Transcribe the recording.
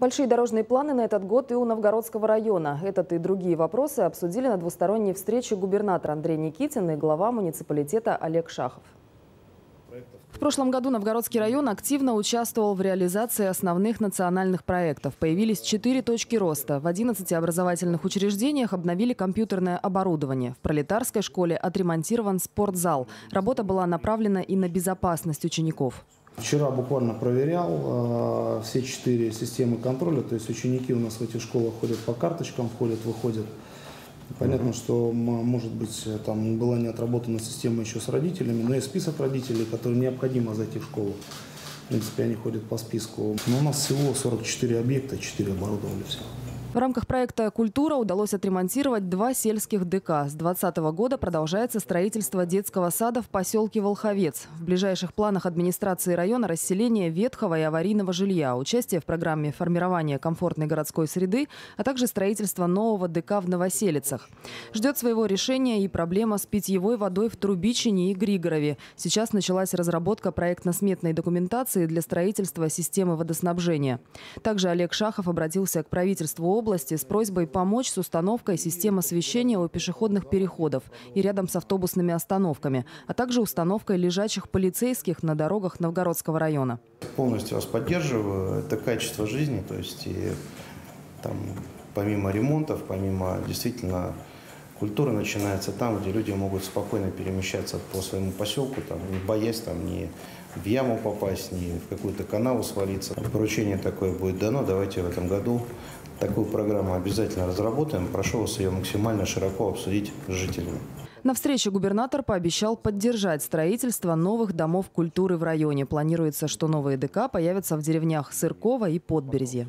Большие дорожные планы на этот год и у Новгородского района. Этот и другие вопросы обсудили на двусторонней встрече губернатор Андрей Никитин и глава муниципалитета Олег Шахов. В прошлом году Новгородский район активно участвовал в реализации основных национальных проектов. Появились 4 точки роста. В 11 образовательных учреждениях обновили компьютерное оборудование. В пролетарской школе отремонтирован спортзал. Работа была направлена и на безопасность учеников. Вчера буквально проверял все 4 системы контроля. То есть ученики у нас в этих школах ходят по карточкам, входят, выходят. Понятно, что, может быть, там была не отработана система еще с родителями, но есть список родителей, которым необходимо зайти в школу. В принципе, они ходят по списку. Но у нас всего 44 объекта, 4 оборудовали все. В рамках проекта «Культура» удалось отремонтировать 2 сельских ДК. С 2020 года продолжается строительство детского сада в поселке Волховец. В ближайших планах администрации района расселение ветхого и аварийного жилья, участие в программе формирования комфортной городской среды, а также строительство нового ДК в Новоселицах. Ждет своего решения и проблема с питьевой водой в Трубичине и Григорове. Сейчас началась разработка проектно-сметной документации для строительства системы водоснабжения. Также Олег Шахов обратился к правительству области с просьбой помочь с установкой систем освещения у пешеходных переходов и рядом с автобусными остановками, а также установкой лежачих полицейских на дорогах Новгородского района. Полностью вас поддерживаю. Это качество жизни, то есть и, там, помимо ремонтов, помимо действительно культуры начинается там, где люди могут спокойно перемещаться по своему поселку, там, не боясь там, ни в яму попасть, ни в какую-то канаву свалиться. Поручение такое будет дано. Давайте в этом году такую программу обязательно разработаем. Прошу вас ее максимально широко обсудить с жителями. На встрече губернатор пообещал поддержать строительство новых домов культуры в районе. Планируется, что новые ДК появятся в деревнях Сырково и Подберезье.